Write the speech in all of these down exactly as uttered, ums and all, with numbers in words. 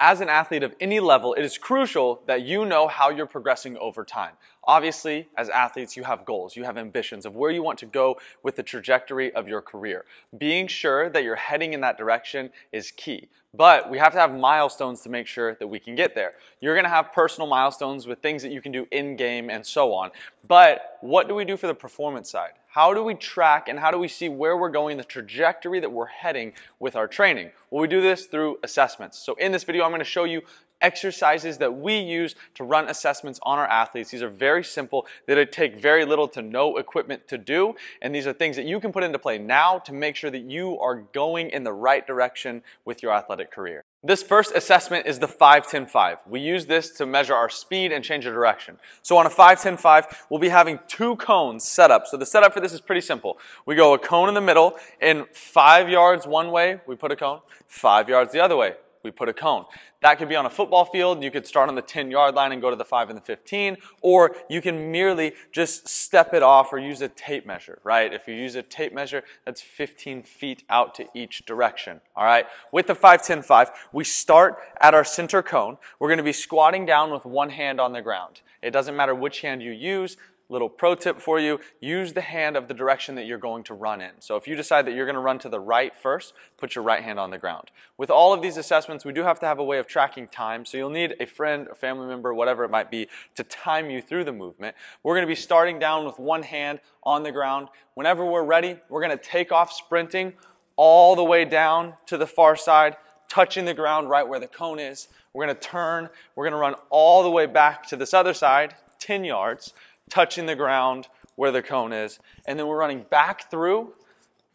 As an athlete of any level, it is crucial that you know how you're progressing over time. Obviously, as athletes, you have goals, you have ambitions of where you want to go with the trajectory of your career. Being sure that you're heading in that direction is key. But we have to have milestones to make sure that we can get there. You're going to have personal milestones with things that you can do in-game and so on. But what do we do for the performance side? How do we track and how do we see where we're going, the trajectory that we're heading with our training? Well, we do this through assessments. So in this video, I'm going to show you exercises that we use to run assessments on our athletes. These are very simple. They take very little to no equipment to do, and these are things that you can put into play now to make sure that you are going in the right direction with your athletic career. This first assessment is the five ten five. We use this to measure our speed and change of direction. So on a five ten five, we'll be having two cones set up. So the setup for this is pretty simple. We go a cone in the middle, and five yards one way, we put a cone, five yards the other way, we put a cone. That could be on a football field. You could start on the ten yard line and go to the five and the fifteen, or you can merely just step it off or use a tape measure, right? If you use a tape measure, that's fifteen feet out to each direction, all right? With the five ten five, we start at our center cone. We're going to be squatting down with one hand on the ground. It doesn't matter which hand you use. Little pro tip for you, use the hand of the direction that you're going to run in. So if you decide that you're going to run to the right first, put your right hand on the ground. With all of these assessments, we do have to have a way of tracking time, so you'll need a friend, a family member, whatever it might be, to time you through the movement. We're going to be starting down with one hand on the ground. Whenever we're ready, we're going to take off sprinting all the way down to the far side, touching the ground right where the cone is. We're going to turn, we're going to run all the way back to this other side, ten yards. Touching the ground where the cone is, and then we're running back through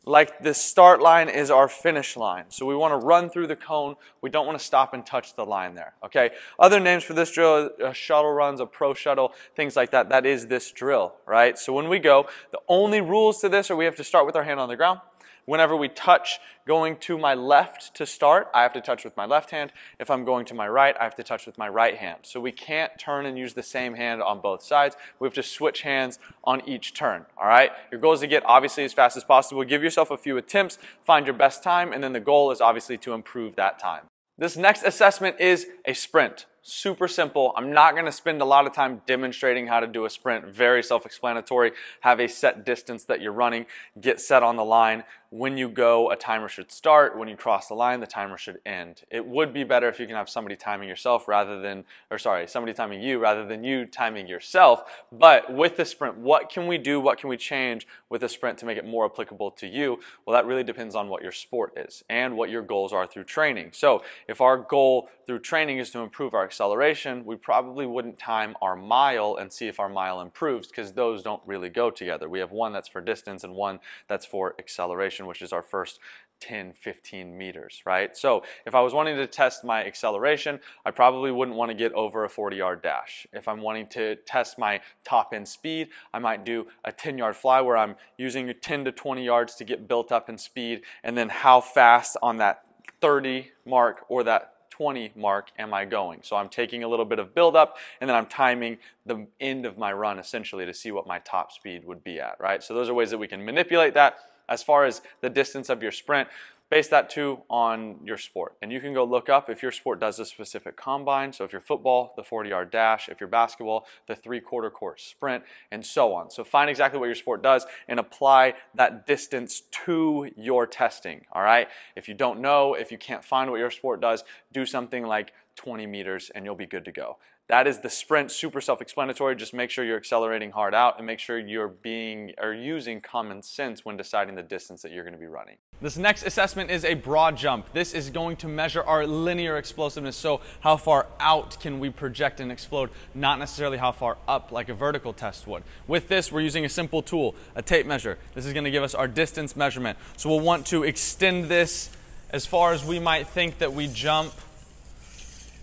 like this start line is our finish line. So we want to run through the cone. We don't want to stop and touch the line there, okay? Other names for this drill are shuttle runs, a pro shuttle, things like that. That is this drill, right? So when we go, the only rules to this are we have to start with our hand on the ground. Whenever we touch, going to my left to start, I have to touch with my left hand. If I'm going to my right, I have to touch with my right hand. So we can't turn and use the same hand on both sides. We have to switch hands on each turn, all right? Your goal is to get, obviously, as fast as possible. Give yourself a few attempts, find your best time, and then the goal is, obviously, to improve that time. This next assessment is a sprint. Super simple. I'm not going to spend a lot of time demonstrating how to do a sprint. Very self-explanatory. Have a set distance that you're running. Get set on the line. When you go, a timer should start. When you cross the line, the timer should end. It would be better if you can have somebody timing yourself rather than, or sorry, somebody timing you rather than you timing yourself. But with the sprint, what can we do? What can we change with a sprint to make it more applicable to you? Well, that really depends on what your sport is and what your goals are through training. So if our goal through training is to improve our acceleration, we probably wouldn't time our mile and see if our mile improves, because those don't really go together. We have one that's for distance and one that's for acceleration, which is our first ten, fifteen meters, right? So if I was wanting to test my acceleration, I probably wouldn't want to get over a forty yard dash. If I'm wanting to test my top end speed, I might do a ten yard fly where I'm using ten to twenty yards to get built up in speed, and then how fast on that thirty mark or that twenty mark am I going? So I'm taking a little bit of buildup, and then I'm timing the end of my run essentially to see what my top speed would be at, right? So those are ways that we can manipulate that. As far as the distance of your sprint, base that too on your sport. And you can go look up if your sport does a specific combine. So if you're football, the forty yard dash. If you're basketball, the three-quarter court sprint, and so on. So find exactly what your sport does and apply that distance to your testing, all right? If you don't know, if you can't find what your sport does, do something like twenty meters and you'll be good to go. That is the sprint, super self-explanatory. Just make sure you're accelerating hard out and make sure you're being or using common sense when deciding the distance that you're going to be running. This next assessment is a broad jump. This is going to measure our linear explosiveness. So how far out can we project and explode, not necessarily how far up like a vertical test would. With this, we're using a simple tool, a tape measure. This is going to give us our distance measurement. So we'll want to extend this as far as we might think that we jump.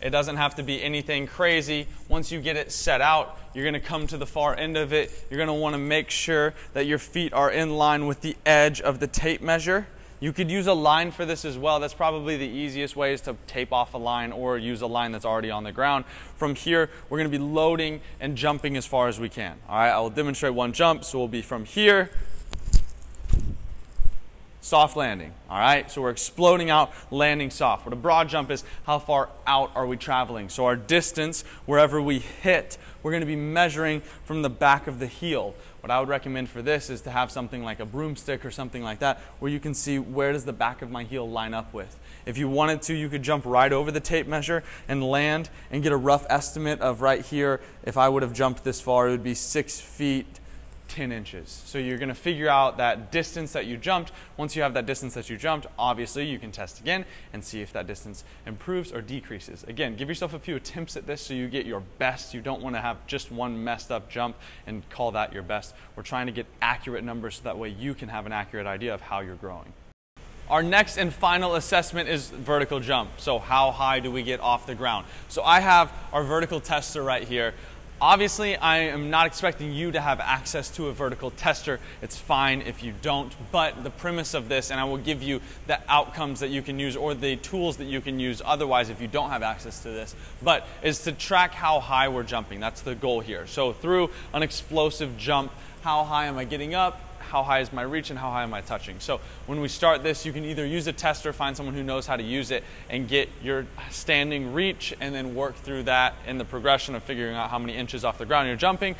It doesn't have to be anything crazy. Once you get it set out, you're going to come to the far end of it. You're going to want to make sure that your feet are in line with the edge of the tape measure. You could use a line for this as well. That's probably the easiest way, is to tape off a line or use a line that's already on the ground. From here, we're going to be loading and jumping as far as we can. All right, I will demonstrate one jump. So we'll be from here Soft landing, all right? So we're exploding out, landing soft. What a broad jump is, how far out are we traveling? So our distance, wherever we hit, we're gonna be measuring from the back of the heel. What I would recommend for this is to have something like a broomstick or something like that, where you can see where does the back of my heel line up with. If you wanted to, you could jump right over the tape measure and land and get a rough estimate of right here. If I would have jumped this far, it would be six feet ten inches. So you're going to figure out that distance that you jumped. Once you have that distance that you jumped, obviously you can test again and see if that distance improves or decreases. Again, give yourself a few attempts at this so you get your best. You don't want to have just one messed up jump and call that your best. We're trying to get accurate numbers so that way you can have an accurate idea of how you're growing. Our next and final assessment is vertical jump. So how high do we get off the ground? So I have our vertical tester right here. Obviously, I am not expecting you to have access to a vertical tester. It's fine if you don't, but the premise of this, and I will give you the outcomes that you can use or the tools that you can use otherwise if you don't have access to this, but is to track how high we're jumping. That's the goal here. So through an explosive jump, how high am I getting up? How high is my reach and how high am I touching? So when we start this, you can either use a tester, find someone who knows how to use it and get your standing reach and then work through that in the progression of figuring out how many inches off the ground you're jumping.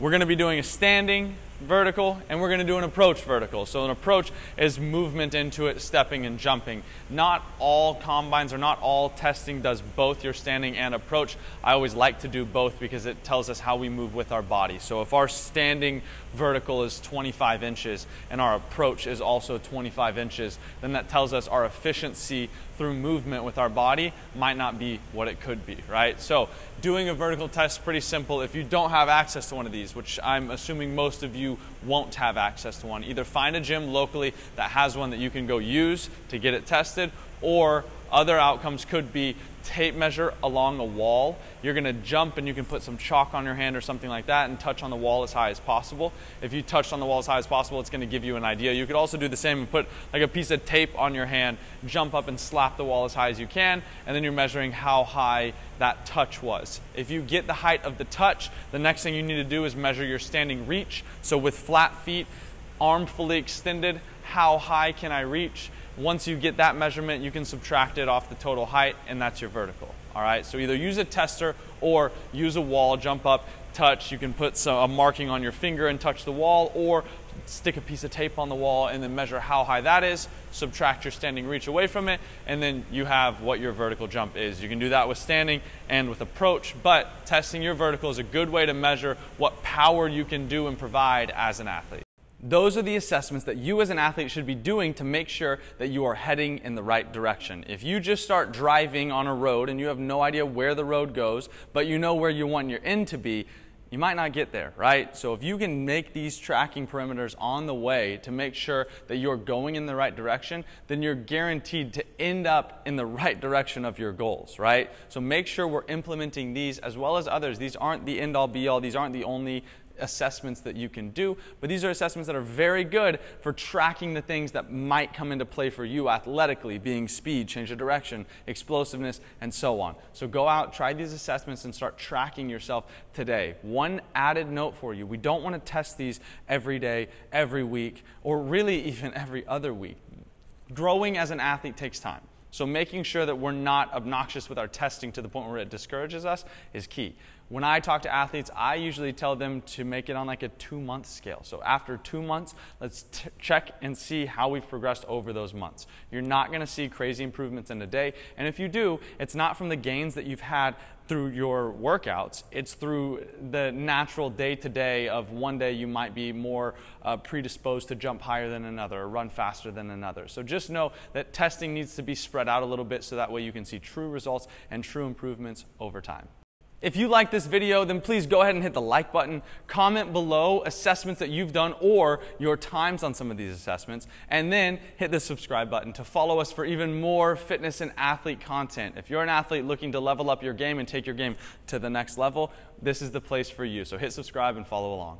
We're gonna be doing a standing vertical and we're gonna do an approach vertical. So an approach is movement into it, stepping and jumping. Not all combines or not all testing does both your standing and approach. I always like to do both because it tells us how we move with our body. So if our standing vertical is twenty-five inches and our approach is also twenty-five inches, then that tells us our efficiency through movement with our body might not be what it could be, right? So doing a vertical test is pretty simple. If you don't have access to one of these, which I'm assuming most of you You won't have access to one. Either find a gym locally that has one that you can go use to get it tested, or other outcomes could be tape measure along a wall. You're gonna jump and you can put some chalk on your hand or something like that and touch on the wall as high as possible. If you touched on the wall as high as possible, it's gonna give you an idea. You could also do the same and put like a piece of tape on your hand, jump up and slap the wall as high as you can, and then you're measuring how high that touch was. If you get the height of the touch, the next thing you need to do is measure your standing reach. So with flat feet, arm fully extended, how high can I reach? Once you get that measurement, you can subtract it off the total height and that's your vertical, all right? So either use a tester or use a wall, jump up, touch. You can put some, a marking on your finger and touch the wall, or stick a piece of tape on the wall and then measure how high that is, subtract your standing reach away from it, and then you have what your vertical jump is. You can do that with standing and with approach, but testing your vertical is a good way to measure what power you can do and provide as an athlete. Those are the assessments that you as an athlete should be doing to make sure that you are heading in the right direction. If you just start driving on a road and you have no idea where the road goes, but you know where you want your end to be, you might not get there, right? So if you can make these tracking perimeters on the way to make sure that you're going in the right direction, then you're guaranteed to end up in the right direction of your goals, right? So make sure we're implementing these as well as others. These aren't the end all be all. These aren't the only assessments that you can do, but these are assessments that are very good for tracking the things that might come into play for you athletically, being speed, change of direction, explosiveness, and so on. So go out, try these assessments, and start tracking yourself today. One added note for you, we don't want to test these every day, every week, or really even every other week. Growing as an athlete takes time. So making sure that we're not obnoxious with our testing to the point where it discourages us is key. When I talk to athletes, I usually tell them to make it on like a two-month scale. So after two months, let's t check and see how we've progressed over those months. You're not gonna see crazy improvements in a day, and if you do, it's not from the gains that you've had through your workouts, it's through the natural day-to-day of one day you might be more uh, predisposed to jump higher than another or run faster than another. So just know that testing needs to be spread out a little bit so that way you can see true results and true improvements over time. If you like this video, then please go ahead and hit the like button, comment below assessments that you've done or your times on some of these assessments, and then hit the subscribe button to follow us for even more fitness and athlete content. If you're an athlete looking to level up your game and take your game to the next level, this is the place for you. So hit subscribe and follow along.